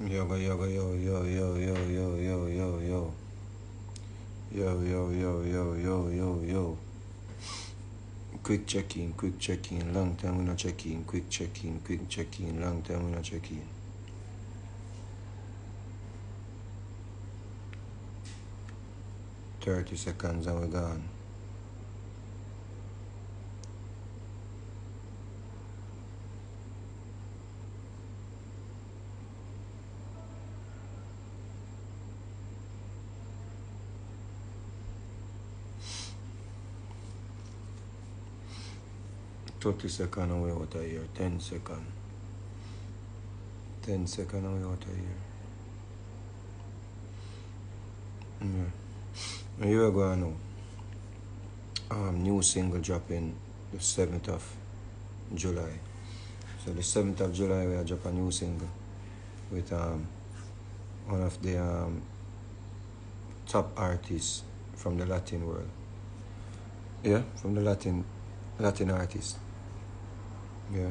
Yo. Quick check-in. Long time we not check-in. Quick check-in. Long time we not check-in. Thirty 30 seconds and we're gone. Seconds away out of here. 10 seconds. 10 seconds away out of here. Yeah. You are going to know. New single dropping the 7th of July. So the 7th of July we are dropping a new single with one of the top artists from the Latin world. Yeah, from the Latin artist. Yeah,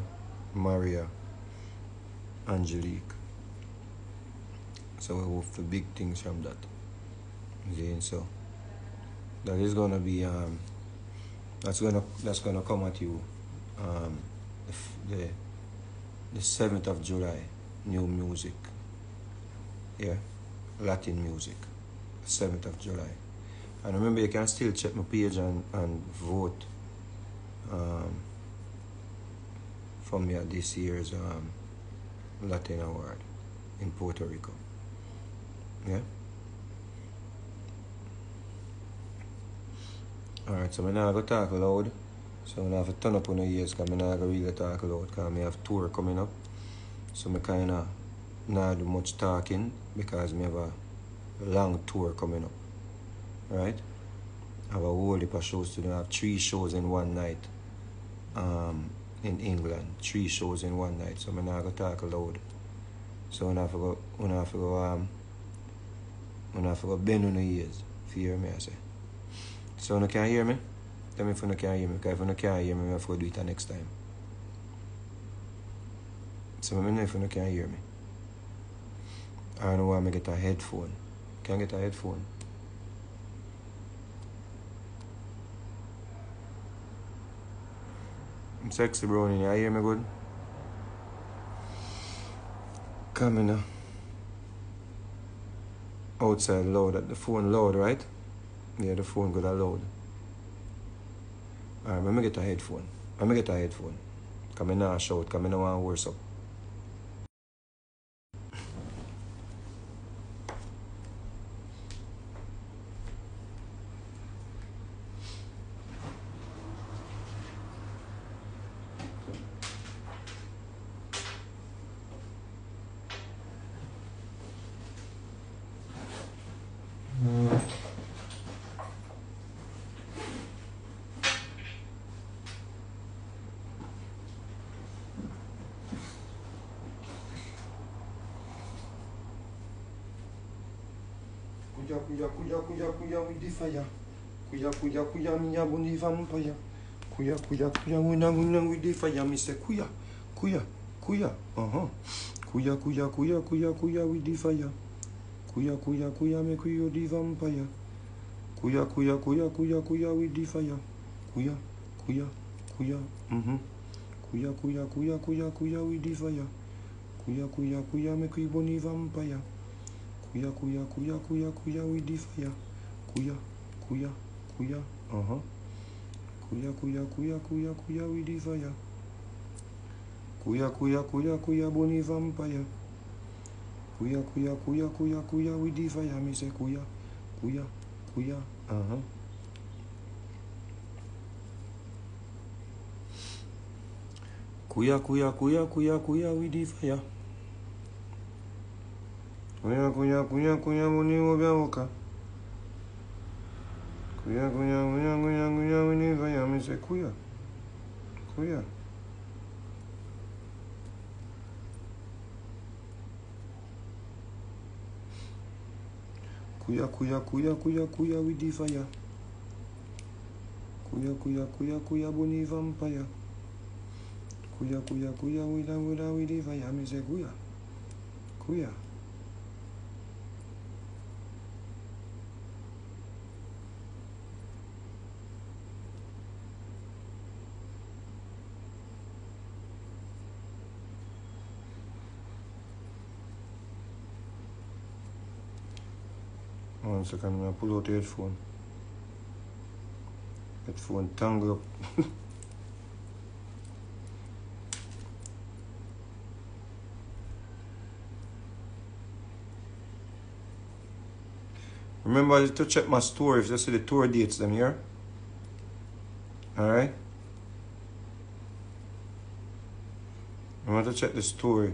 Maria Angelique. So we hope for big things from that. Okay, so that is gonna be that's gonna come at you the 7th of July, new music. Yeah, Latin music, 7th of July. And remember, you can still check my page and vote for me at this year's Latin Award in Puerto Rico. Yeah. Alright, so I'm not going to talk loud. So I'm going to have a ton up on the years because I'm not going to really talk loud because I have a tour coming up. So I kind of not do much talking because I have a long tour coming up. Right? I have a whole heap of shows today. I have 3 shows in one night. In England, 3 shows in one night, so I'm not going to talk loud. So I'm not going to bend on the ears, if you hear me, I say. So you can't hear me? Tell me if you can't hear me, because if you can't hear me, I have to do it next time. So I don't know if you can't hear me. I don't know why I get a headphone. Can I get a headphone? Sexy brownie, you hear me good? Coming now. Outside loud, the phone loud, right? Yeah, the phone got loud. Alright, let me get a headphone. Come in now, shout, come in now and worse up. Kuya, with the fire. Kuya, with the fire. Kuya, money over. Kuya, we need fire, Miss Kuya. Kuya. Kuya, with the fire. Kuya, bonnie vampire. Kuya, with the fire, Miss Kuya. Kuya. One second, I'm going to pull out the headphone. Headphone tangle up. Remember to check my store if you see the tour dates them here. Alright. I want to check the story.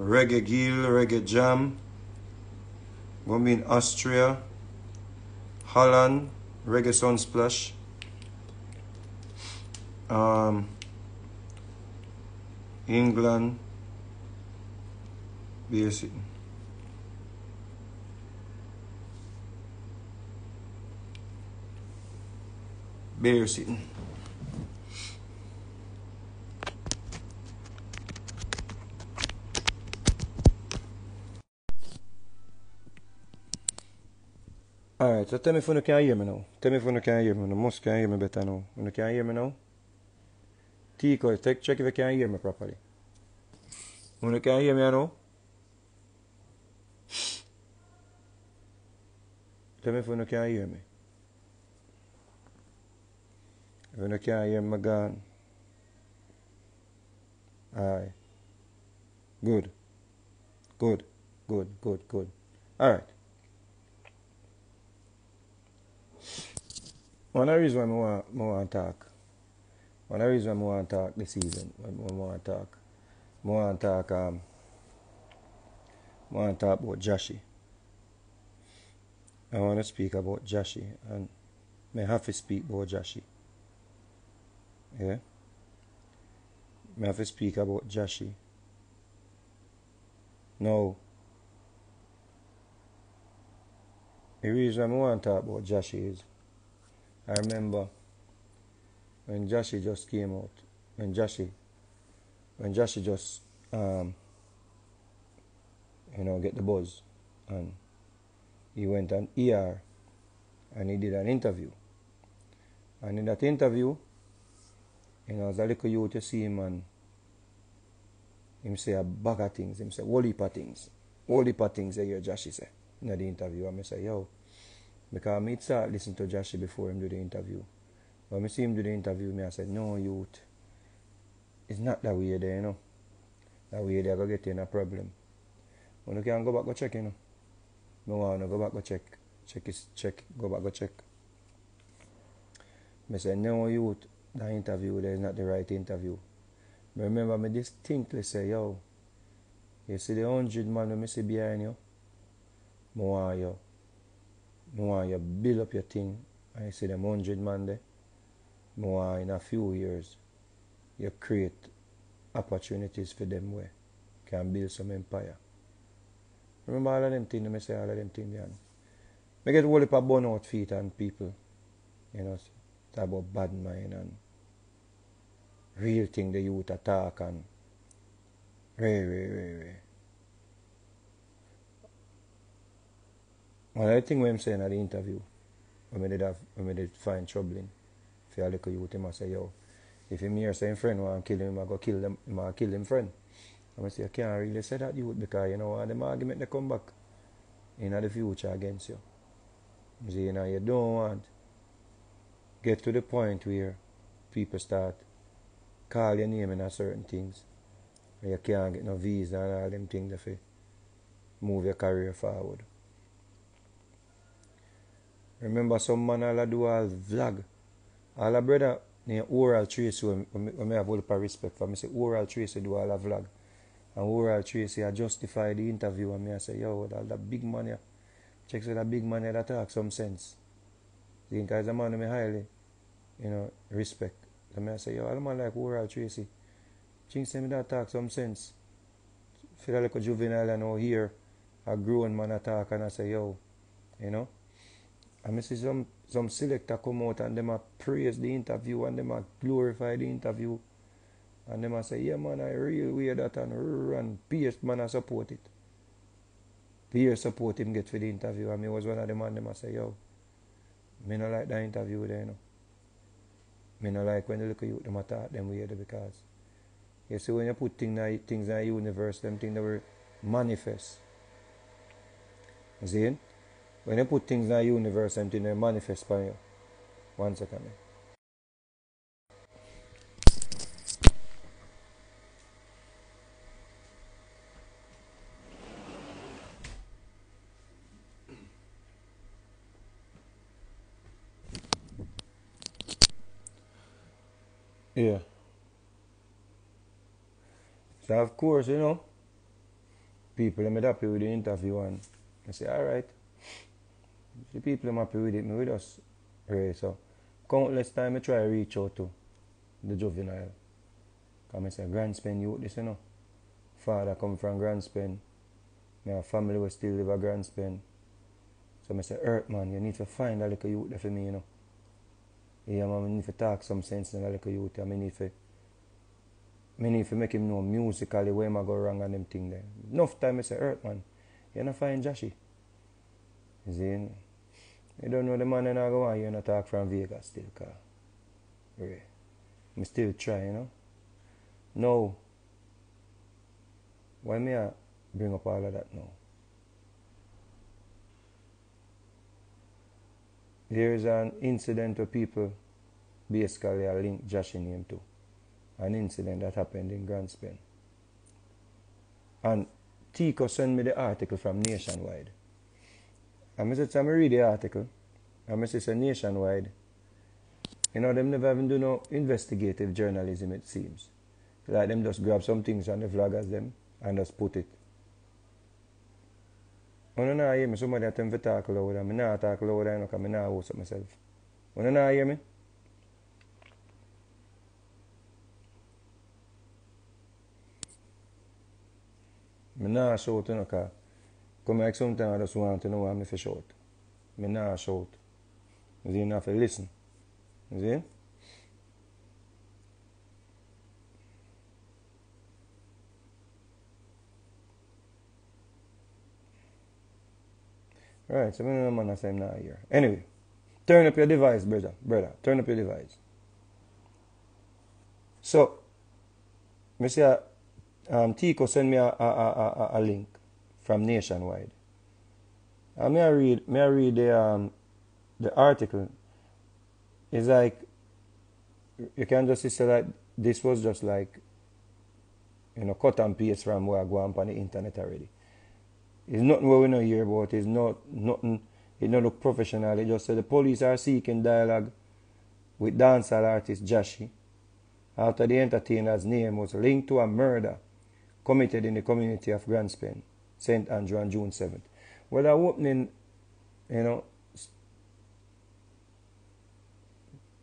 Reggae Gill, Reggae Jam. Gonna be in Austria. Holland, Reggae Sunsplash. England. Basic. Bear sitting. Alright, so tell me if you can hear me now. Tell me if you can hear me. You must can hear me better now. You can hear me now? Tico, check if you can hear me properly. You can hear me now? Tell me if you can hear me. If you can't hear me, gone. Alright. Good. Good. Good. Good. Good. Alright. One of the reasons why I want to talk. One of the reasons why I want to talk this season. I want to talk about Jahshii. I want to speak about Jahshii. And I have to speak about Jahshii. Yeah, I have to speak about Jahshii. Now, the reason I want to talk about Jahshii is I remember when Jahshii just came out, when Jahshii just get the buzz, and he went on ER and he did an interview, and in that interview, as a little youth, you see him and him say a bag of things, him say whole heap of things that you hear Jahshii say in the interview. And I say, yo, because I started listening to Jahshii before him do the interview. When I see him do the interview, I said, no youth, it's not that way there, you know. That way there, I go get in a problem. When you can go back, go check, you know. No one go back, go check. Go back, go check. I said, no youth, that interview there is not the right interview. But remember, me distinctly say, yo, you see the 100 man when me see behind you? I want you build up your thing, and you see them 100 man there. I want in a few years, you create opportunities for them where can build some empire. Remember all of them things, me say all of them things behind. Me get a whole heap of burnout feet and people, you know, talk about bad mind and real thing the youth attack and re. Another thing I'm saying at the interview, when we did find troubling for a little youth, him I say, yo, if him hear saying friend want to kill him, I go kill them, I go kill him friend. And I say, I can't really say that youth because you know them argument they come back in the future against you. I say, you know, you don't want get to the point where people start call your name and certain things. You can't get no visa and all them things if you move your career forward. Remember some man all do all vlog. All a brother named Oral Tracy, I have all the respect for me, say Oral Tracy do all a vlog. And Oral Tracy, I justify the interview and me I say, yo, that big man here. Check out that big man here that talk some sense. Because the man who me highly, you know, respect. The man say, yo, all the man like Oral Tracy. Ching say me that talk some sense. Feel like a juvenile and out here, a grown man attack and I say, yo, you know. And I see some selector come out and them a praise the interview and them a glorify the interview. And them a say, yeah man, I really wear that and Pierce man I support it. Pierce support him get for the interview. And me was one of the man them a say, yo, I don't like that interview there, you know. I don't like when they look at you, they attack them weird because you see when you put things in the universe, them things that were manifest. See? When you put things in the universe, something they manifest for you. One second. Yeah. So of course, you know, people are happy with the interview and they say, alright. The people are happy with it, me with us. Right, so countless time I try to reach out to the juvenile. Because I say Grants Pen youth this, you know. Father come from Grants Pen. My family was still live at Grants Pen. So I say, Earth man, you need to find a little youth there for me, you know. Yeah, man, I need to talk some sense in a little youth. I need to make him know musically where I go wrong and them thing there. Enough time I say, Earth man, you not find Jahshii. You see, you don't know the man and I go on, you not talk from Vegas still, car. Right. I still try, you know. Now, why may I bring up all of that now? There is an incident where people basically are linked Jahshii name to. An incident that happened in Grants Pen. And Tico sent me the article from Nationwide. And I said, so I read the article. And I said, Nationwide. You know, them never even do no investigative journalism, it seems. Like them just grab some things on the vlog as them and just put it. When you hear me, somebody has to talk loud, and I don't talk loud, and I don't host up myself. When you hear me? I don't shout, you know, because like sometimes I just want to know why I shout. I don't shout. You see, you have to listen. You see? Alright, so I don't know what I'm saying now here. Anyway, turn up your device, brother. Turn up your device. So, Mr. Tico sent me a link from Nationwide. And may I read the article. It's like, you can just say that this was just like, you know, cut and paste from where I go on the internet already. It's nothing what we know here about. It's not nothing. It don't look professional. It just said the police are seeking dialogue with dancehall artist Jahshii after the entertainer's name was linked to a murder committed in the community of Grants Pen, Saint Andrew on June 7th. Well, that opening, you know,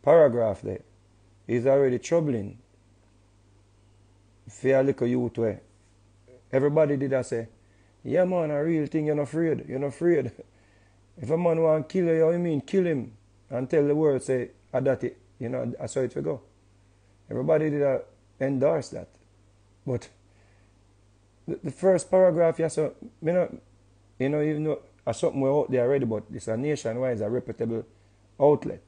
paragraph there is already troubling. Fair little youth way. Everybody did that say. Yeah, man, a real thing, you're not afraid. If a man want to kill you, you mean kill him and tell the world, say, I that it, you know, I saw it for go. Everybody did endorse that. But the first paragraph, yeah, so, you know, even though I something we're out there already, but it's a Nationwide, it's a reputable outlet.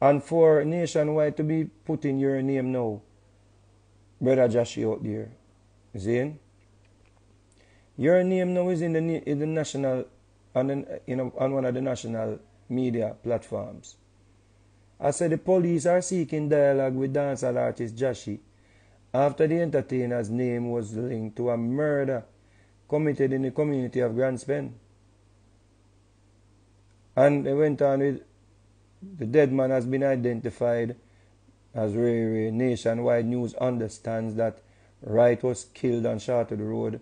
And for Nationwide to be putting your name now, brother Jahshii out there, Zane. Your name now is in the national, on the, you know, on one of the national media platforms. I said the police are seeking dialogue with dancehall artist Jahshii after the entertainer's name was linked to a murder committed in the community of Grants Pen. And they went on with, the dead man has been identified as Ray. Nationwide News understands that Wright was killed on Shortwood Road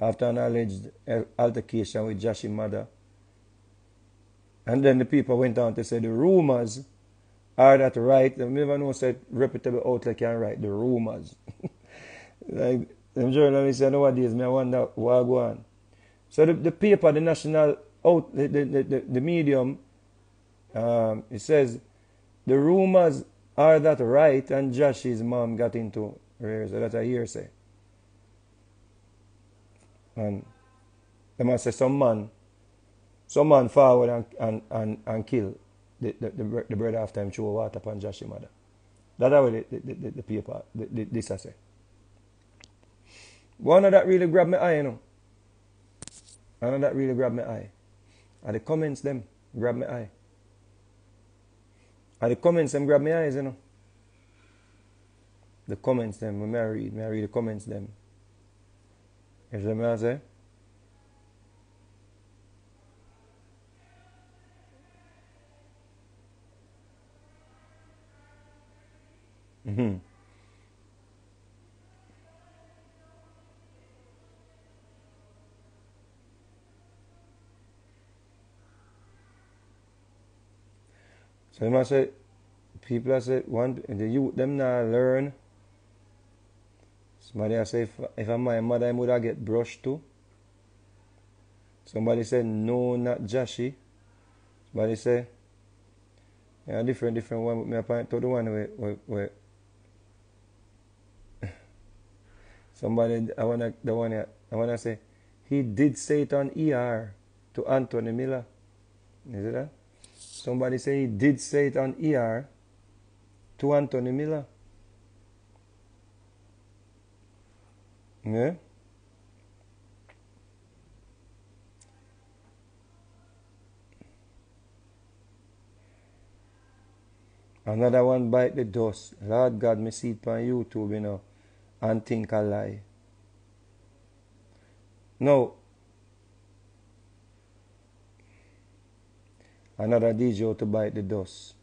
after an alleged altercation with Jahshii mother. And then the people went on to say the rumors are that right. They never know said reputable outlet can write the rumors. Like them journalists say nowadays, me I wonder what go on. So the paper, the national out the medium, it says the rumors are that right and Jahshii's mom got into her, so that's a hearsay. And they must say some man forward and kill the brother after him throw water upon Jahshii mother. That's how the paper, this I say. One of that really grabbed my eye, you know. One of that really grabbed my eye. And the comments them grab my eye. And the comments them grab my eyes, you know. The comments them, when I read the comments them. You see what I say? Mm-hmm. So you must say, people are say, one, the youth them now learn. Somebody I say, if I'm my mother, I would I get brushed too. Somebody said, no, not Jahshii. Somebody say, yeah, different one. I point to the one where somebody, I wanna say, he did say it on ER to Anthony Miller. Is it that? Somebody say he did say it on ER to Anthony Miller. Yeah? Another one bite the dust. Lord God, me see it on YouTube, you know, and think a lie. No. Another DJ to bite the dust.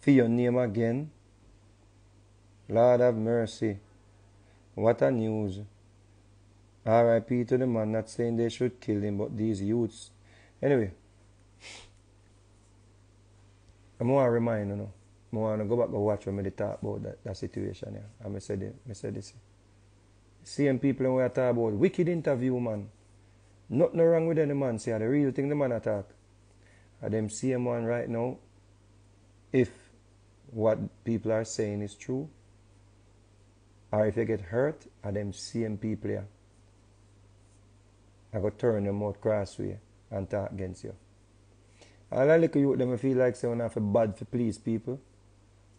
For your name again. Lord have mercy. What a news. R.I.P. to the man, not saying they should kill him, but these youths. Anyway. I want to remind you, know, I want to go back and watch when I talk about that situation. Yeah. And I said this. Same people when I talk about wicked interview, man. Nothing wrong with any man. See, the real thing the man attack. And them same one right now, if what people are saying is true, or if they get hurt, and them same people here, I go turn them out crossway and talk against you. All I look at you, them feel like say we have to bad for please people,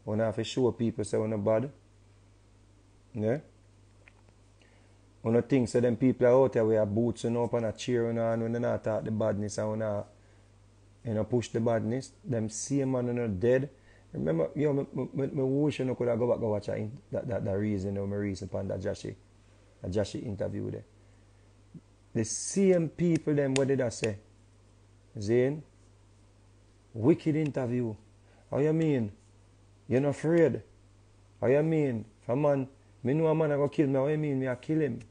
we have to show people say we not bad. Yeah. We not think say them people are out there we are boots and up and a cheering on when they not talk the badness and we not. You know, push the badness. Them same man are not dead. Remember, you know, I wish I could have go back and watch that reason, or my reason upon that Jahshii interview there. The same people, them, what did I say? Zane, wicked interview. How you mean? You're not afraid. How you mean? If a man, me know a man going to kill me, how you mean me I kill him?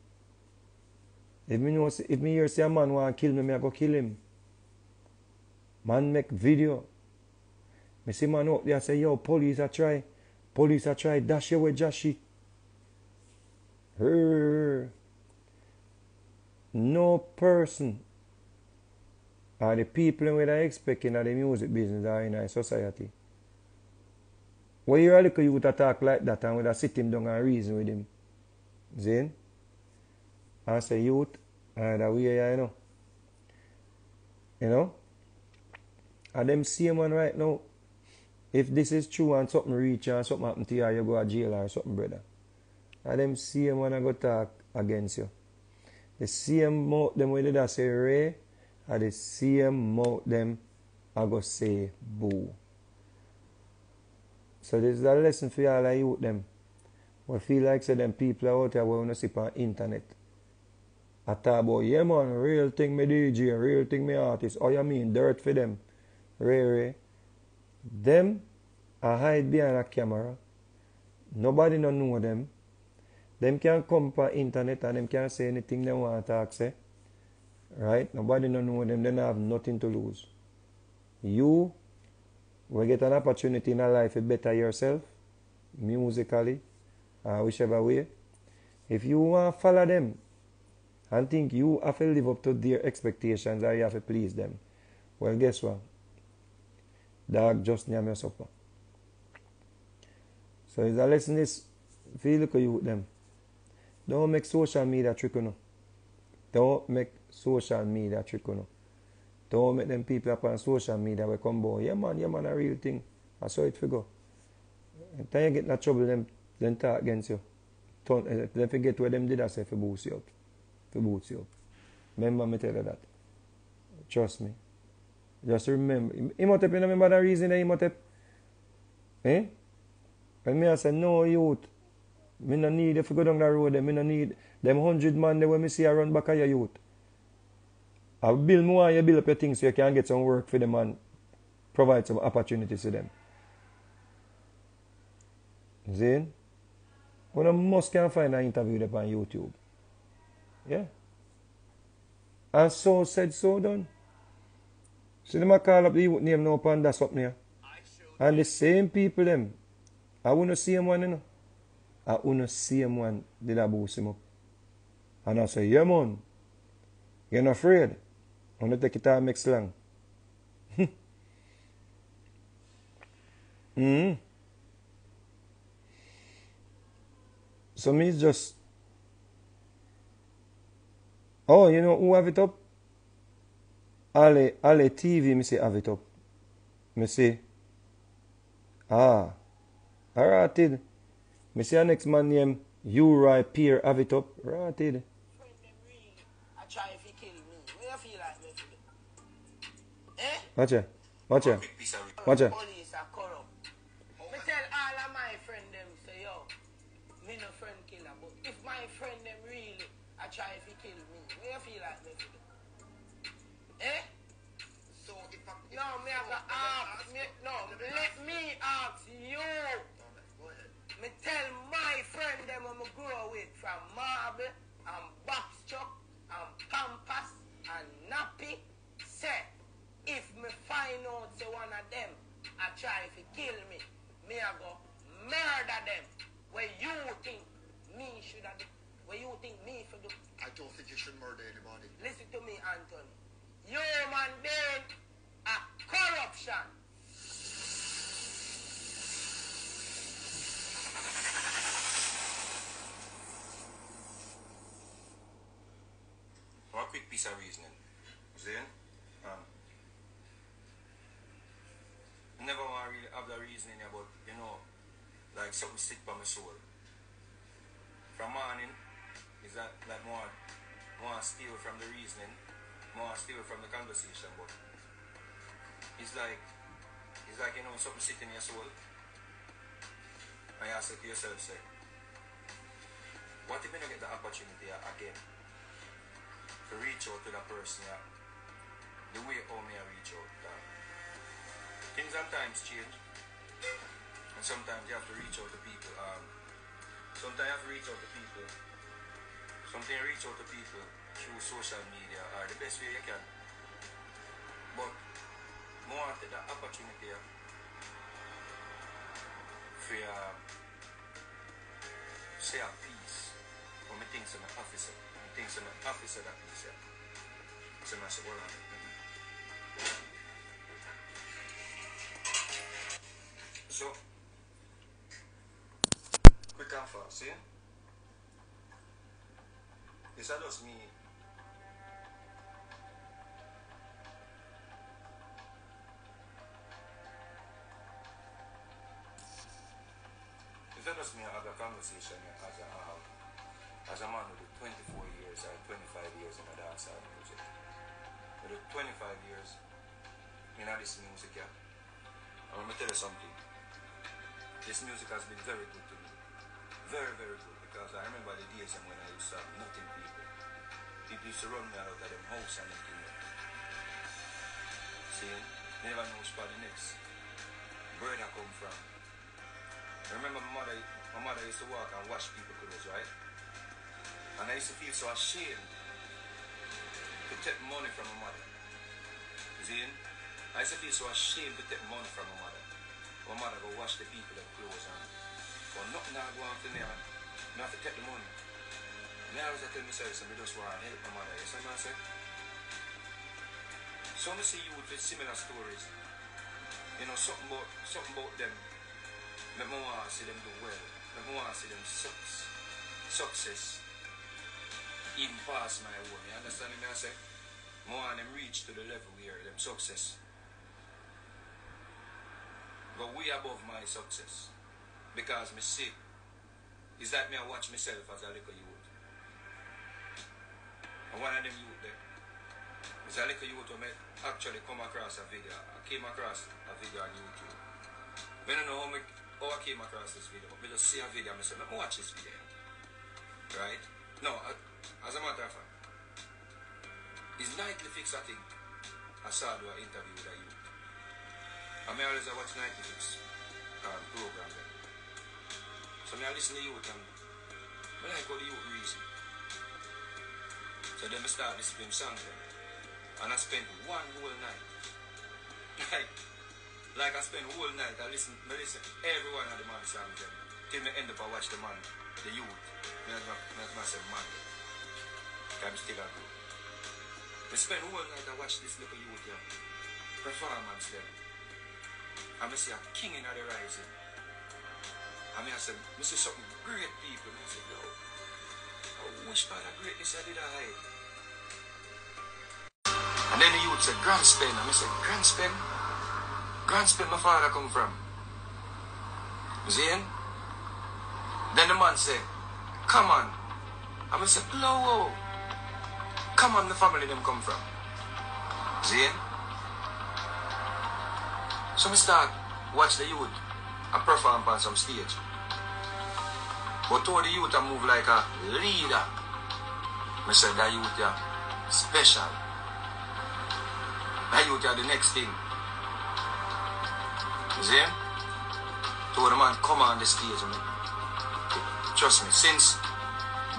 If me hear say a man want to kill me, me I go kill him. Man make video. Me see man out there say, yo, police are try dash you with Jahshii. No person are the people we are expecting in the music business or in our society. When you are looking you to talk like that and we sit him down and reason with him. Zane? I say youth, and that way you know. You know? And them same man right now, if this is true and something reach you and something happen to you or you go to jail or something, brother, and them same man I go talk against you. The same mouth them way that say Ray, and the same mouth them I go say boo. So this is a lesson for all of you them. We feel like say them people out here we want to sit on internet. I talk about, yeah man, real thing me DJ, real thing me artist, oh you mean dirt for them. Ray. Them are hide behind a camera. Nobody don't know them. Them can come for internet and them can say anything they want to say. Right? Nobody don't know them. They don't have nothing to lose. You will get an opportunity in your life to better yourself, musically, whichever way. If you want to follow them and think you have to live up to their expectations or you have to please them, well, guess what? Dog just near my supper. So it's a lesson is feel like you with them. Don't make social media trick on. Don't make social media trick on. Don't make them people up on social media we come boy. Yeah man, a real thing. I saw it for go. And then you get in that trouble, them talk against you. Then forget what them did I say for boost you up. Remember me tell you that. Trust me. Just remember. Imhotep, you know, remember the reason that Imhotep? Eh? When me I say, no youth, me no need, if you go down the road, me no need them 100 man there when me see around back of your youth. I build more, you build up your things so you can get some work for them and provide some opportunities to them. You see? You must can find an interview there on YouTube. Yeah? And so said, so done. See them I call up the youth name now and that's up there. And the same people them. I wouldn't see him one, you know. I wouldn't see him one did I boost him up. And I say, yeah man, you're not afraid. I'm gonna take it out and make slang. Mm-hmm. So me just, oh, you know who have it up? Ali TV, me say have it up. Me say, ah, alrighted. Me see our next man named Yurai Pierre have it up. Alrighted. Watch it. Watch it. Watch it. Police are corrupt. Me tell all of my friend them say, yo, me no friend killer, but if my friend them really are trying to kill me, me I feel like me. Eh? So if I no, me have to ask me, no, let me ask you. Me tell my friend them I'm grow with from marble and box chop and pampas and nappy set. If me find out say one of them I try to kill me, me I go murder them. Where you think me should have do? Where you think me should do? I don't think you should murder anybody. Listen to me, Anthony. Human being a corruption. One quick piece of reasoning. Then, I never want to really have that reasoning about, you know, like something sick by my soul. From morning, is that like more steal from the reasoning, more steal from the conversation, but it's like you know, something sick in your soul. I ask it to yourself, say, what if you don't get the opportunity again? To reach out to that person, yeah. The way how me I reach out. Things sometimes change, and sometimes you have to reach out to people. Sometimes you reach out to people through social media or the best way you can. But more after the opportunity for say a piece for me things on the officer. Things on the office of that piece, yeah. So I said, well, so, quick and fast, see? This is just me have a conversation as I have. As a man with 24 years or 25 years in the dancehall music, with 25 years in this music, yeah. And let me tell you something. This music has been very good to me. Very, very good, because I remember the days when I used to have nothing people. People used to run me out of them house and nothing. See, never know which part the next. Where I come from. I remember my mother used to walk and wash people clothes, right? And I used to feel so ashamed to take money from my mother. You see? I used to feel so ashamed to take money from my mother. My mother go wash the people their clothes on. But nothing I go on for me, I have to take the money. And I always tell myself, I just want to help my mother. You see what I say? So I see youth with similar stories. You know, something about them. I want to see them do well. I want to see them success. Even past my own, you understand me? I say, more and them reach to the level where them success. But way above my success. Because me see, is that me I watch myself as a little youth. And one of them youth there, I Angelica Yutomet actually came across a video on YouTube. I don't know how I came across this video, but I just see a video and I said, let me watch this video. Right? No, as a matter of fact, it's Nightly Fix, I think. I saw do an interview with a youth. I may always watch Nightly Fix program then. So I listen to youth and I like how the youth reason. So then I start listening to song then. And I spent one whole night. Like I spent whole night, I listen every one of the man song then. Till I end up I watch the man, the youth. I say man. I'm still a group. I spend whole night I watch this little youth here. Performance there. And I see a king in the rising. And I see some great people. I say, yo, I wish by the greatness I did I hide. And then the youth said, Grants Pen. And I said, Grants Pen? Grants Pen, my father come from. You see him? Then the man said, come on. And I said, blow. Come on, the family them come from. See? So I start watch the youth and perform on some stage. But all the youth I move like a leader. I said that youth are special. That youth are the next thing. See? So the man come on the stage. Trust me, since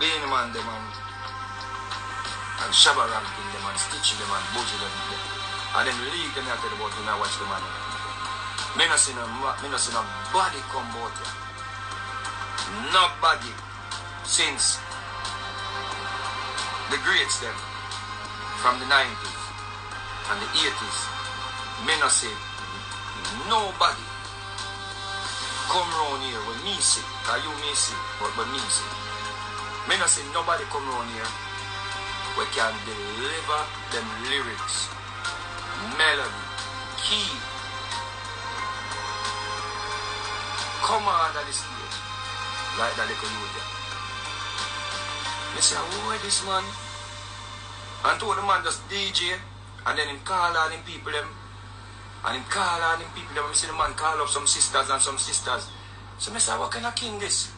being a man, the man. And shabba ranking them and stitching them and bougie them. And then leave them out there about when I watch the man. I not seen nobody come out here. Nobody. Since the greats them from the 90s and the 80s. I not seen nobody come round here when me see. Because you may see, but me see. I not seen nobody come round here. We can deliver them lyrics, melody, key. Come on under the stage, like that little youth there. I say, who is this man? And told the man just DJ, and then him call all them people them. And him call all them people them. I see the man call up some sisters and some sisters. So I say, what kind of king this?